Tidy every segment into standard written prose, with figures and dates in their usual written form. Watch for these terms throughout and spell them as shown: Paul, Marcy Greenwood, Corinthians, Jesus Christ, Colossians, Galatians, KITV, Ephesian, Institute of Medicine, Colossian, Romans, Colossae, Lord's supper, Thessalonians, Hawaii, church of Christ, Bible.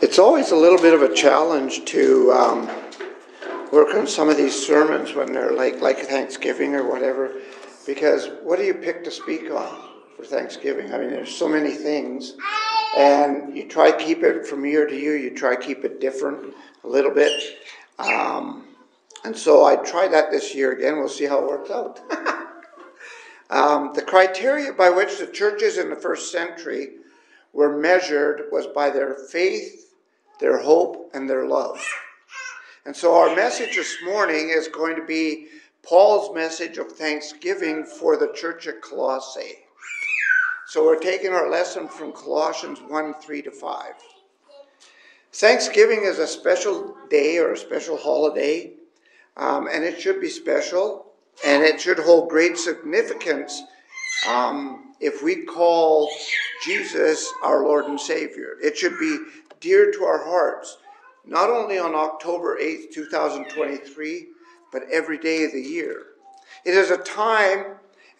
It's always a little bit of a challenge to work on some of these sermons when they're like Thanksgiving or whatever, because what do you pick to speak on for Thanksgiving? I mean, there's so many things, and you try to keep it from year to year. You try to keep it different a little bit, and so I tried that this year again. We'll see how it works out. The criteria by which the churches in the first century were measured was by their faith, their hope, and their love. And so our message this morning is going to be Paul's message of thanksgiving for the church at Colossae. So we're taking our lesson from Colossians 1:3-5. Thanksgiving is a special day or a special holiday, and it should be special, and it should hold great significance if we call Jesus our Lord and Savior. It should be dear to our hearts, not only on October 8th, 2023, but every day of the year. It is a time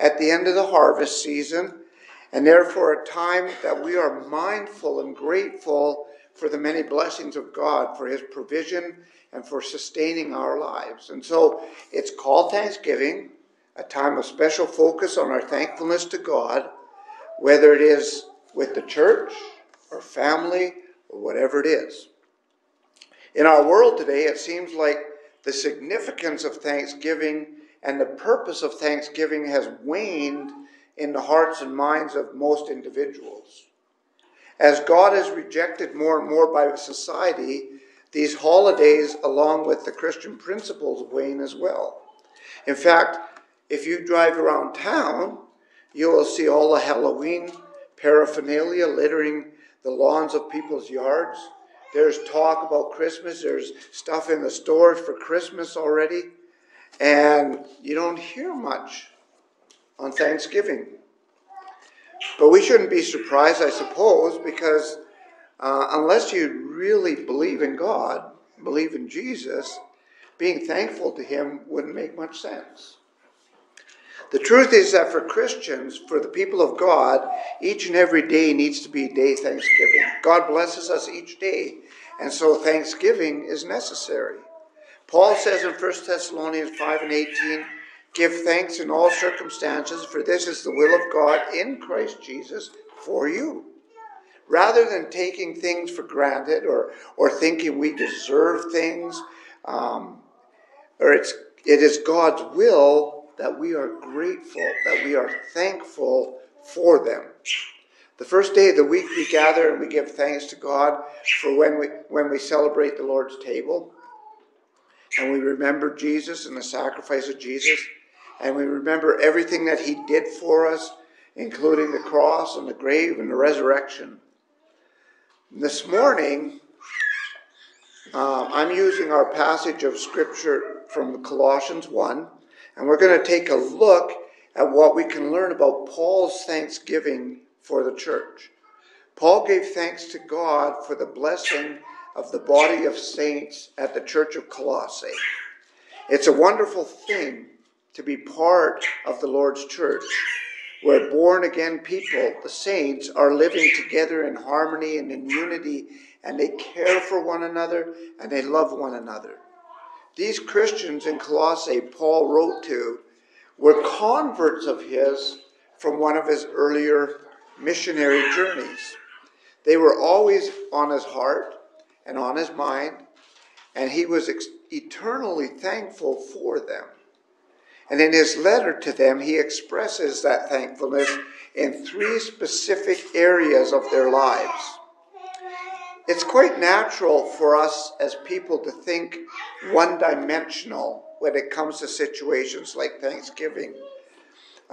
at the end of the harvest season, and therefore a time that we are mindful and grateful for the many blessings of God, for his provision, and for sustaining our lives. And so it's called Thanksgiving, a time of special focus on our thankfulness to God, whether it is with the church or family or whatever it is. In our world today, it seems like the significance of Thanksgiving and the purpose of Thanksgiving has waned in the hearts and minds of most individuals. As God is rejected more and more by society, these holidays, along with the Christian principles, wane as well. In fact, if you drive around town, you will see all the Halloween paraphernalia littering the lawns of people's yards. There's talk about Christmas. There's stuff in the stores for Christmas already. And you don't hear much on Thanksgiving. But we shouldn't be surprised, I suppose, because unless you really believe in God, believe in Jesus, being thankful to him wouldn't make much sense. The truth is that for Christians, for the people of God, each and every day needs to be a day of thanksgiving. God blesses us each day, and so thanksgiving is necessary. Paul says in 1 Thessalonians 5:18, "Give thanks in all circumstances, for this is the will of God in Christ Jesus for you." Rather than taking things for granted or thinking we deserve things, it is God's will that we are grateful, that we are thankful for them. The first day of the week we gather and we give thanks to God for when we celebrate the Lord's table, and we remember Jesus and the sacrifice of Jesus, and we remember everything that he did for us, including the cross and the grave and the resurrection. This morning, I'm using our passage of Scripture from Colossians 1, and we're going to take a look at what we can learn about Paul's thanksgiving for the church. Paul gave thanks to God for the blessing of the body of saints at the church of Colossae. It's a wonderful thing to be part of the Lord's church, where born-again people, the saints, are living together in harmony and in unity, and they care for one another and they love one another. These Christians in Colossae, Paul wrote to, were converts of his from one of his earlier missionary journeys. They were always on his heart and on his mind, and he was eternally thankful for them. And in his letter to them, he expresses that thankfulness in three specific areas of their lives. It's quite natural for us as people to think one-dimensional when it comes to situations like Thanksgiving,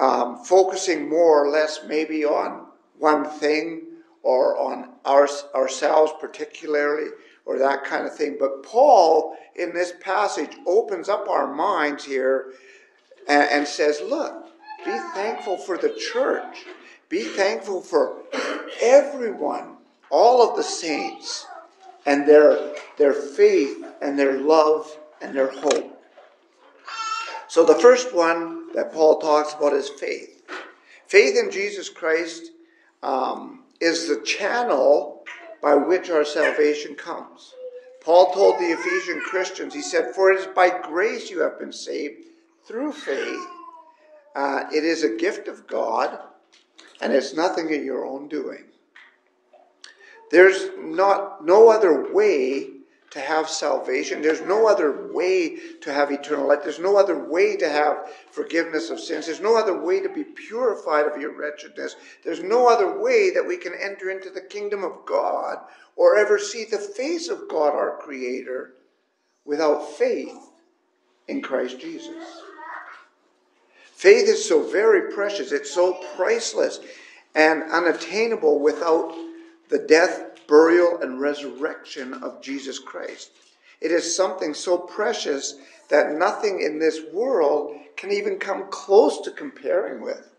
focusing more or less maybe on one thing or on ourselves particularly or that kind of thing. But Paul, in this passage, opens up our minds here and says, look, be thankful for the church. Be thankful for everyone. All of the saints and their faith and their love and their hope. So the first one that Paul talks about is faith. Faith in Jesus Christ is the channel by which our salvation comes. Paul told the Ephesian Christians, he said, "For it is by grace you have been saved through faith. It is a gift of God, and it's nothing in your own doing." There's no other way to have salvation. There's no other way to have eternal life. There's no other way to have forgiveness of sins. There's no other way to be purified of your wretchedness. There's no other way that we can enter into the kingdom of God or ever see the face of God, our Creator, without faith in Christ Jesus. Faith is so very precious. It's so priceless and unattainable without the death, burial, and resurrection of Jesus Christ. It is something so precious that nothing in this world can even come close to comparing with.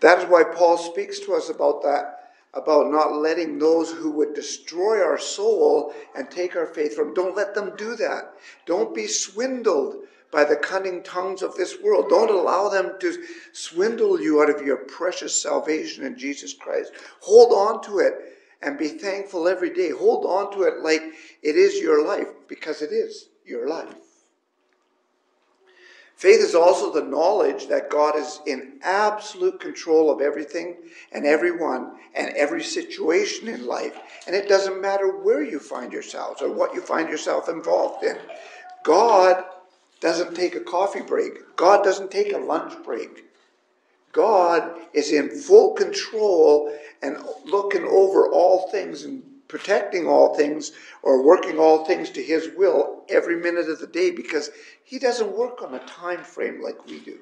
That is why Paul speaks to us about that, about not letting those who would destroy our soul and take our faith from. Don't let them do that. Don't be swindled by the cunning tongues of this world. Don't allow them to swindle you out of your precious salvation in Jesus Christ. Hold on to it and be thankful every day. Hold on to it like it is your life, because it is your life. Faith is also the knowledge that God is in absolute control of everything and everyone and every situation in life. And it doesn't matter where you find yourselves or what you find yourself involved in. God doesn't take a coffee break. God doesn't take a lunch break. God is in full control and looking over all things and protecting all things or working all things to his will every minute of the day, because he doesn't work on a time frame like we do.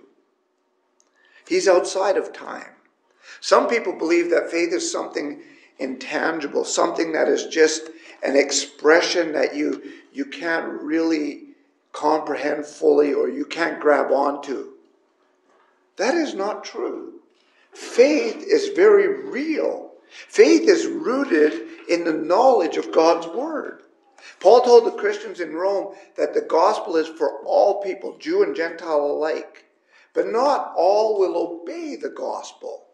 He's outside of time. Some people believe that faith is something intangible, something that is just an expression that you can't really comprehend fully or you can't grab onto. That is not true. Faith is very real. Faith is rooted in the knowledge of God's word. Paul told the Christians in Rome that the gospel is for all people, Jew and Gentile alike. But not all will obey the gospel.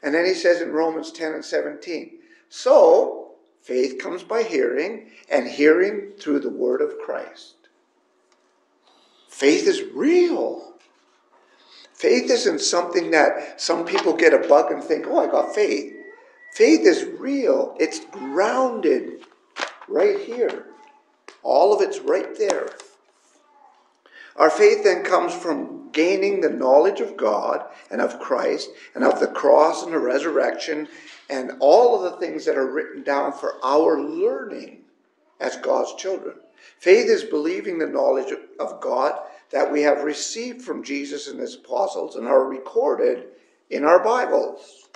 And then he says in Romans 10 and 17, "So faith comes by hearing, and hearing through the word of Christ." Faith is real. Faith isn't something that some people get a bug and think, "Oh, I got faith." Faith is real. It's grounded right here. All of it's right there. Our faith then comes from gaining the knowledge of God and of Christ and of the cross and the resurrection and all of the things that are written down for our learning as God's children. Faith is believing the knowledge of God that we have received from Jesus and his apostles and are recorded in our Bibles.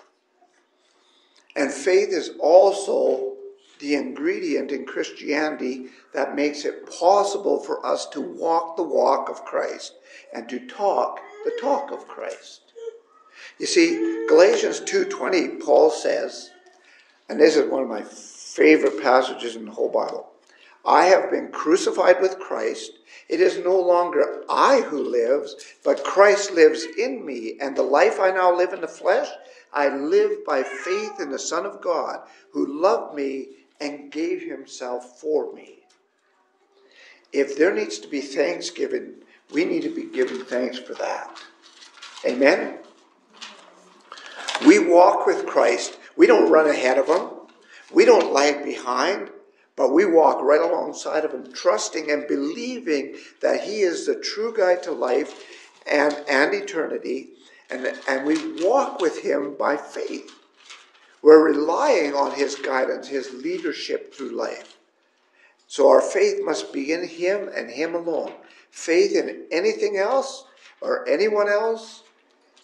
And faith is also the ingredient in Christianity that makes it possible for us to walk the walk of Christ and to talk the talk of Christ. You see, Galatians 2:20, Paul says, and this is one of my favorite passages in the whole Bible, "I have been crucified with Christ. It is no longer I who lives, but Christ lives in me. And the life I now live in the flesh, I live by faith in the Son of God, who loved me and gave himself for me." If there needs to be thanksgiving, we need to be giving thanks for that. Amen? We walk with Christ. We don't run ahead of him. We don't lag behind. But we walk right alongside of him, trusting and believing that he is the true guide to life and eternity. And we walk with him by faith. We're relying on his guidance, his leadership through life. So our faith must be in him and him alone. Faith in anything else or anyone else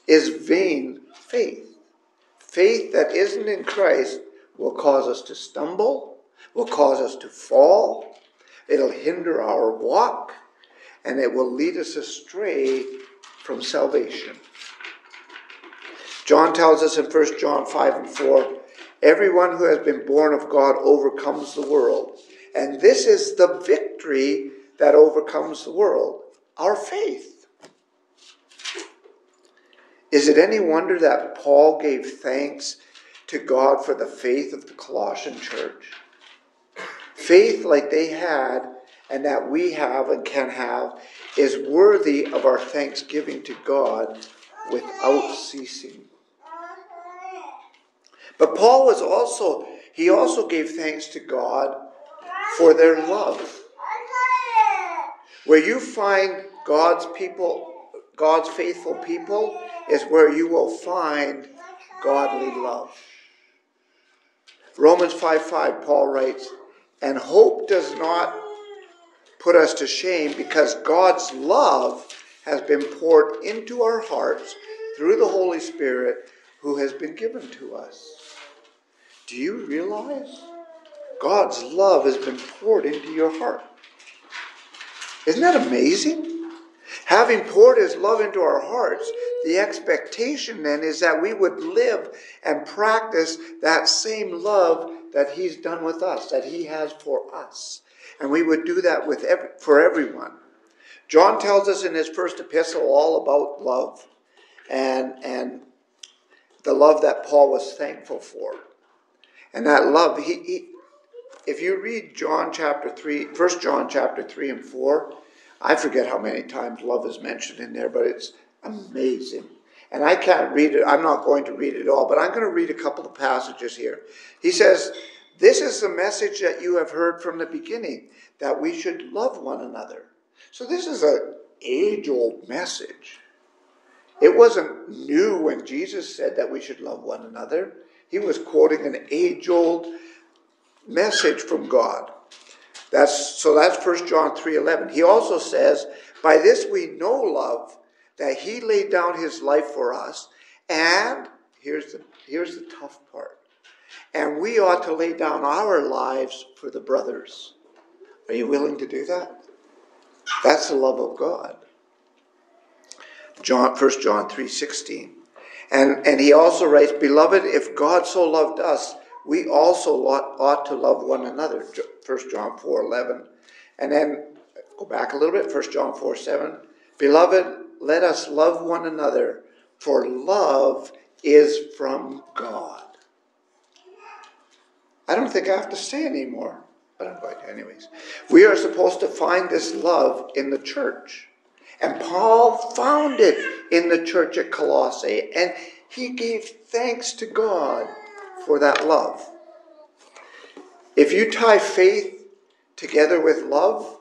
is vain faith. Faith that isn't in Christ will cause us to stumble, will cause us to fall, it'll hinder our walk, and it will lead us astray from salvation. John tells us in 1 John 5 and 4, "Everyone who has been born of God overcomes the world. And this is the victory that overcomes the world, our faith." Is it any wonder that Paul gave thanks to God for the faith of the Colossian church. Faith like they had and that we have and can have is worthy of our thanksgiving to God without ceasing. But Paul was also gave thanks to God for their love. Where you find God's people, God's faithful people, is where you will find godly love. Romans 5:5, Paul writes, "And hope does not put us to shame, because God's love has been poured into our hearts through the Holy Spirit who has been given to us." Do you realize God's love has been poured into your heart? Isn't that amazing? Having poured his love into our hearts, the expectation then is that we would live and practice that same love that he's done with us, that he has for us. And we would do that with for everyone. John tells us in his first epistle all about love and the love that Paul was thankful for. And that love, if you read John chapter 3, 1 John chapter 3 and 4, I forget how many times love is mentioned in there, but it's amazing. And I can't read it. I'm not going to read it all, but I'm going to read a couple of passages here. He says, "This is the message that you have heard from the beginning, that we should love one another." So this is an age-old message. It wasn't new when Jesus said that we should love one another. He was quoting an age-old message from God. That's 1 John 3:11. He also says, "By this we know love, that he laid down his life for us." And here's the tough part. "And we ought to lay down our lives for the brothers." Are you willing to do that? That's the love of God. 1 John 3:16. And he also writes, "Beloved, if God so loved us, we also ought to love one another." 1 John 4:11. And then go back a little bit, 1 John 4:7. "Beloved, let us love one another, for love is from God." I don't think I have to say anymore, but I'm going to anyways. We are supposed to find this love in the church. And Paul found it in the church at Colossae, and he gave thanks to God for that love. If you tie faith together with love,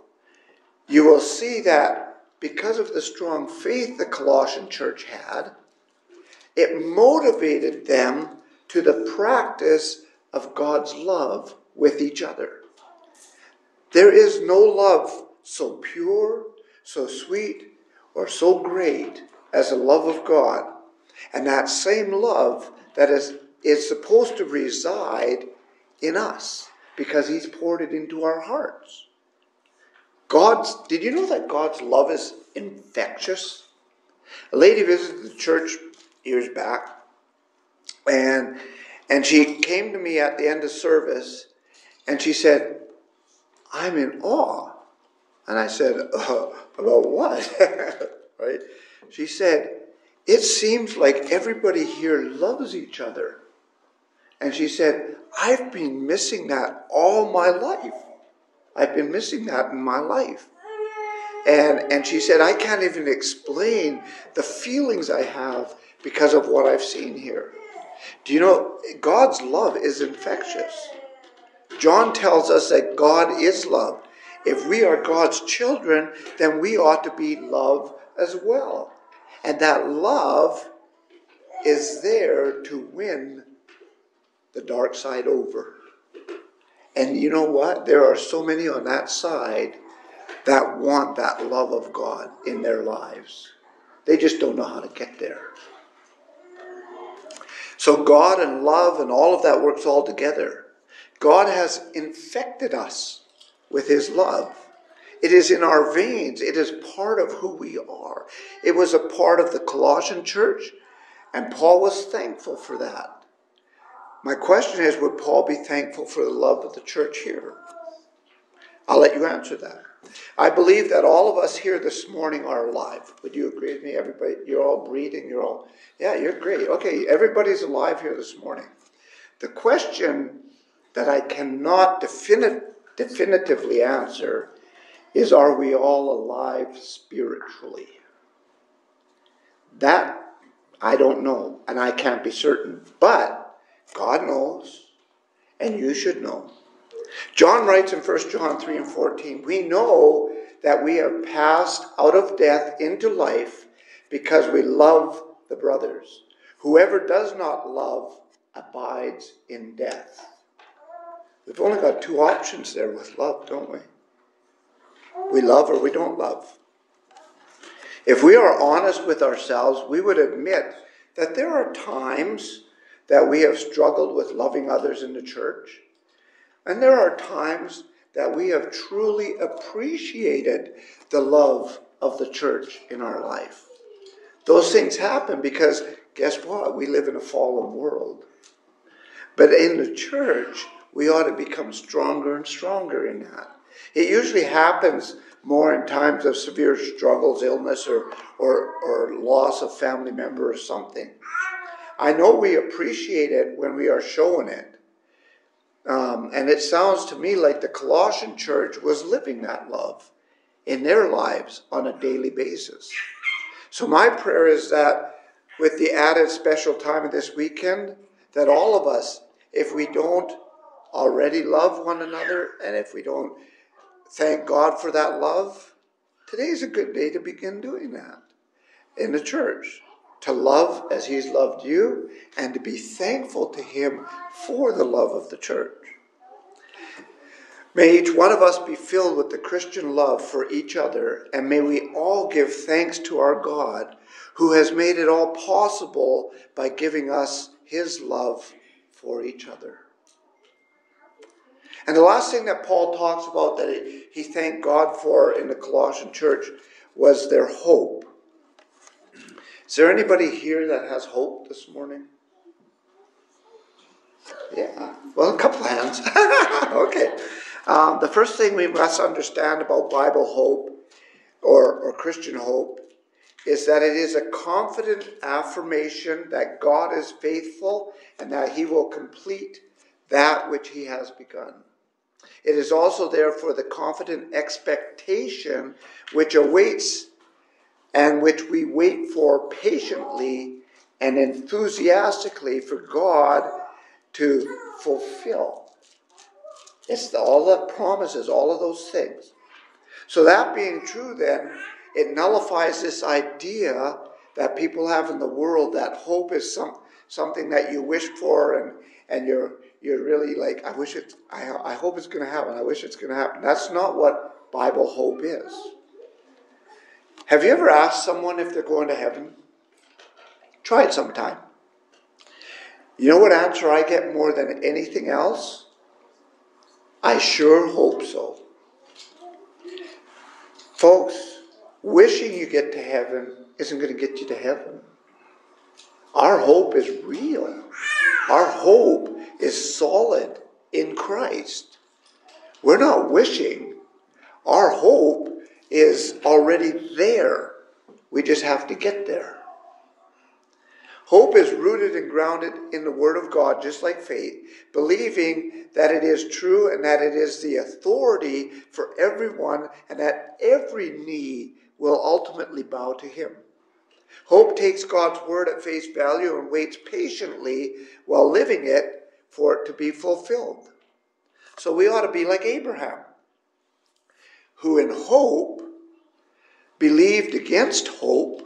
you will see that because of the strong faith the Colossian church had, it motivated them to the practice of God's love with each other. There is no love so pure, so sweet, or so great as the love of God. And that same love that is supposed to reside in us, because he's poured it into our hearts. Did you know that God's love is infectious? A lady visited the church years back, and she came to me at the end of service, and she said, "I'm in awe." And I said, "About what?" Right? She said, "It seems like everybody here loves each other." And she said, "I've been missing that all my life. I've been missing that in my life." And she said, "I can't even explain the feelings I have because of what I've seen here." Do you know, God's love is infectious. John tells us that God is love. If we are God's children, then we ought to be love as well. And that love is there to win the dark side over. And you know what? There are so many on that side that want that love of God in their lives. They just don't know how to get there. So God and love and all of that works all together. God has infected us with his love. It is in our veins. It is part of who we are. It was a part of the Colossian church, and Paul was thankful for that. My question is, would Paul be thankful for the love of the church here? I'll let you answer that. I believe that all of us here this morning are alive. Would you agree with me? Everybody, you're all breathing. You're all, yeah, you're great. Okay, everybody's alive here this morning. The question that I cannot definitively answer is, are we all alive spiritually? That I don't know, and I can't be certain, but God knows, and you should know. John writes in 1 John 3 and 14, we know that we have passed out of death into life because we love the brothers. Whoever does not love abides in death. We've only got two options there with love, don't we? We love or we don't love. If we are honest with ourselves, we would admit that there are times that we have struggled with loving others in the church, and there are times that we have truly appreciated the love of the church in our life. Those things happen because, guess what? We live in a fallen world. But in the church, we ought to become stronger and stronger in that. It usually happens more in times of severe struggles, illness, or loss of family member or something. I know we appreciate it when we are showing it. And it sounds to me like the Colossian church was living that love in their lives on a daily basis. So my prayer is that with the added special time of this weekend, that all of us, if we don't already love one another, and if we don't thank God for that love, today's a good day to begin doing that in the church, to love as he's loved you, and to be thankful to him for the love of the church. May each one of us be filled with the Christian love for each other, and may we all give thanks to our God, who has made it all possible by giving us his love for each other. And the last thing that Paul talks about that he thanked God for in the Colossian church was their hope. Is there anybody here that has hope this morning? Yeah, well, a couple hands. Okay. The first thing we must understand about Bible hope or Christian hope is that it is a confident affirmation that God is faithful and that he will complete that which he has begun. It is also, therefore, the confident expectation which awaits and which we wait for patiently and enthusiastically for God to fulfill. It's all the promises, all of those things. So that being true, then, it nullifies this idea that people have in the world that hope is something that you wish for and you're really like, I hope it's going to happen. I wish it's going to happen. That's not what Bible hope is. Have you ever asked someone if they're going to heaven? Try it sometime. You know what answer I get more than anything else? I sure hope so. Folks, wishing you get to heaven isn't going to get you to heaven. Our hope is real. Our hope is solid in Christ. We're not wishing. Our hope is already there. We just have to get there. Hope is rooted and grounded in the Word of God, just like faith, believing that it is true and that it is the authority for everyone and that every knee will ultimately bow to him. Hope takes God's Word at face value and waits patiently while living it for it to be fulfilled. So we ought to be like Abraham, who in hope believed against hope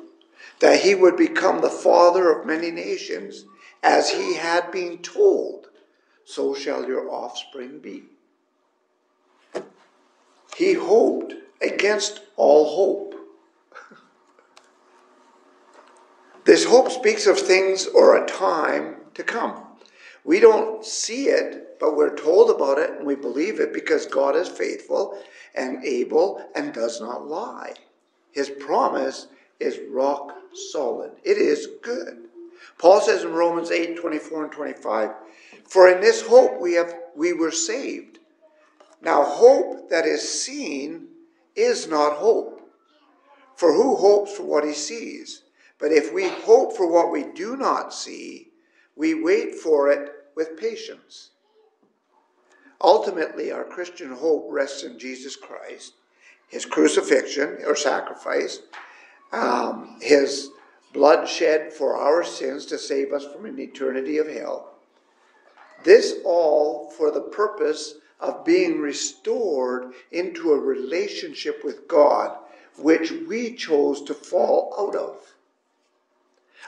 that he would become the father of many nations, as he had been told, so shall your offspring be. He hoped against all hope. This hope speaks of things or a time to come. We don't see it, but we're told about it and we believe it because God is faithful and able and does not lie. His promise is rock solid. It is good. Paul says in Romans 8, 24 and 25, for in this hope we were saved. Now hope that is seen is not hope. For who hopes for what he sees? But if we hope for what we do not see, we wait for it with patience. Ultimately, our Christian hope rests in Jesus Christ, his crucifixion or sacrifice, his blood shed for our sins to save us from an eternity of hell. This all for the purpose of being restored into a relationship with God, which we chose to fall out of.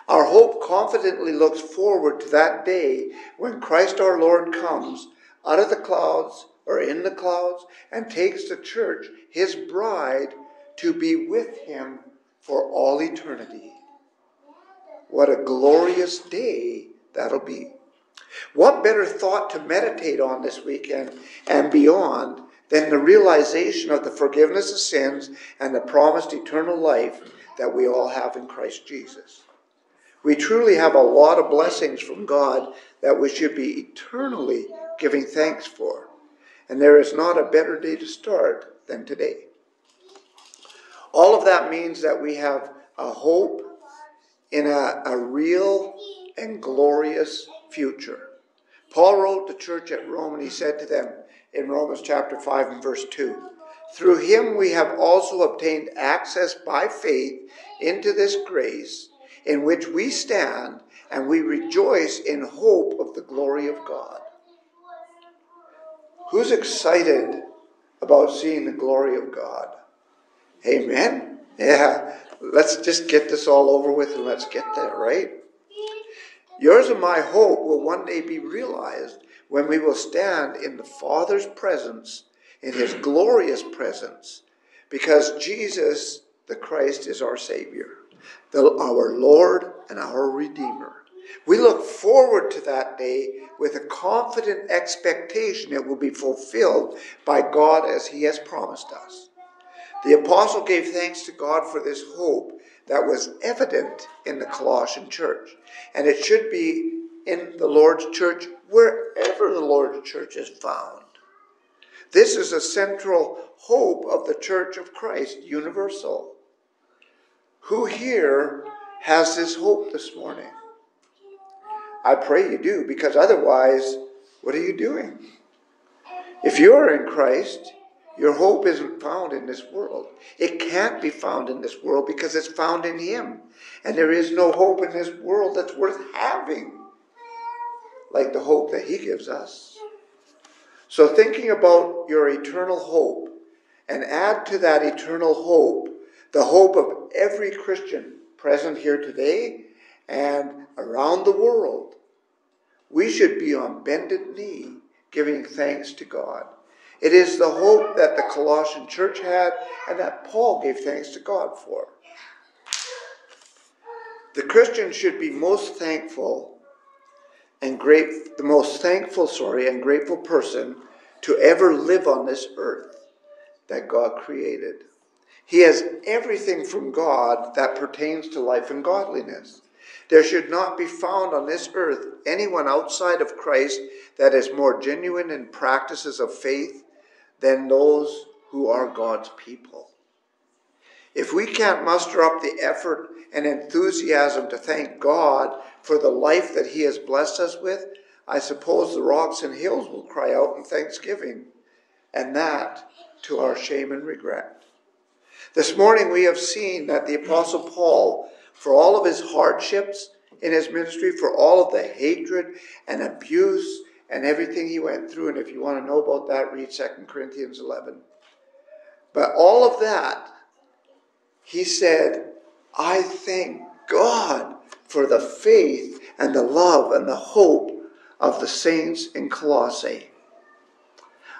Our hope confidently looks forward to that day when Christ our Lord comes out of the clouds or in the clouds and takes the church, his bride, to be with him for all eternity. What a glorious day that'll be. What better thought to meditate on this weekend and beyond than the realization of the forgiveness of sins and the promised eternal life that we all have in Christ Jesus. We truly have a lot of blessings from God that we should be eternally giving thanks for. And there is not a better day to start than today. All of that means that we have a hope in a real and glorious future. Paul wrote the church at Rome, and he said to them in Romans chapter 5 and verse 2, "Through him we have also obtained access by faith into this grace in which we stand, and we rejoice in hope of the glory of God." Who's excited about seeing the glory of God? Amen? Yeah, let's just get this all over with and let's get there, right? Yours and my hope will one day be realized when we will stand in the Father's presence, in his glorious presence, because Jesus the Christ is our Savior, our Lord and our Redeemer. We look forward to that day with a confident expectation it will be fulfilled by God as he has promised us. The apostle gave thanks to God for this hope that was evident in the Colossian church. And it should be in the Lord's church wherever the Lord's church is found. This is a central hope of the Church of Christ, universal. Who here has this hope this morning? I pray you do, because otherwise, what are you doing? If you are in Christ, your hope isn't found in this world. It can't be found in this world because it's found in him. And there is no hope in this world that's worth having, like the hope that he gives us. So thinking about your eternal hope, and add to that eternal hope the hope of every Christian present here today and around the world, we should be on bended knee giving thanks to God. It is the hope that the Colossian church had and that Paul gave thanks to God for. The Christian should be the most thankful and grateful person to ever live on this earth that God created. He has everything from God that pertains to life and godliness. There should not be found on this earth anyone outside of Christ that is more genuine in practices of faith than those who are God's people. If we can't muster up the effort and enthusiasm to thank God for the life that he has blessed us with, I suppose the rocks and hills will cry out in thanksgiving, and that to our shame and regret. This morning we have seen that the Apostle Paul, for all of his hardships in his ministry, for all of the hatred and abuse and everything he went through. And if you want to know about that, read 2 Corinthians 11. But all of that, he said, "I thank God for the faith and the love and the hope of the saints in Colossae."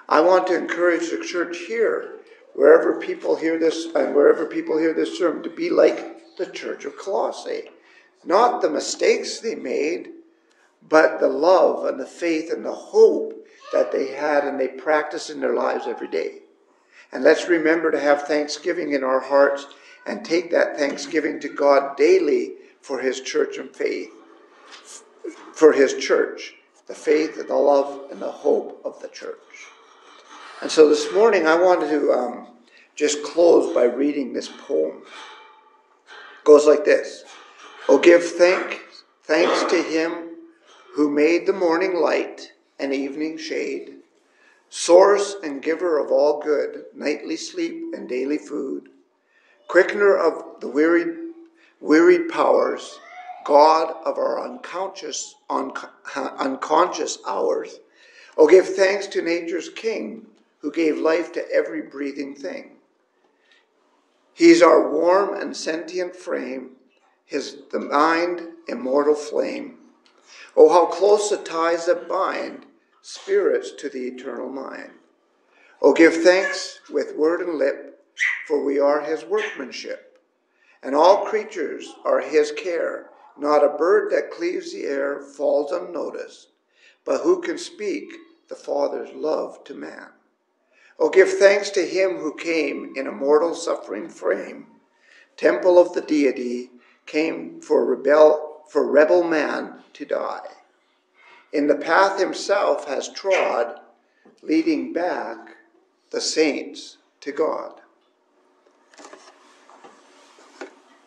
I want to encourage the church here, wherever people hear this and wherever people hear this sermon, to be like the church of Colossae. Not the mistakes they made, but the love and the faith and the hope that they had and they practiced in their lives every day. And let's remember to have thanksgiving in our hearts and take that thanksgiving to God daily for his church and faith, for his church, the faith and the love and the hope of the church. And so this morning I wanted to just close by reading this poem. Goes like this. Oh, give thanks to him who made the morning light and evening shade, source and giver of all good, nightly sleep and daily food, quickener of the wearied powers, God of our unconscious hours. Oh, give thanks to nature's King, who gave life to every breathing thing. He's our warm and sentient frame, his the mind, immortal flame. Oh, how close the ties that bind spirits to the eternal mind. Oh, give thanks with word and lip, for we are his workmanship, and all creatures are his care. Not a bird that cleaves the air falls unnoticed, but who can speak the Father's love to man? Oh, give thanks to him who came in a mortal suffering frame, temple of the deity, came for rebel man to die. In the path himself has trod, leading back the saints to God.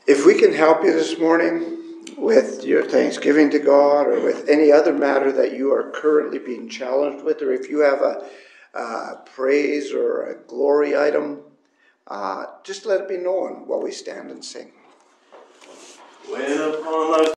If we can help you this morning with your thanksgiving to God, or with any other matter that you are currently being challenged with, or if you have a praise or a glory item, just let it be known while we stand and sing. When upon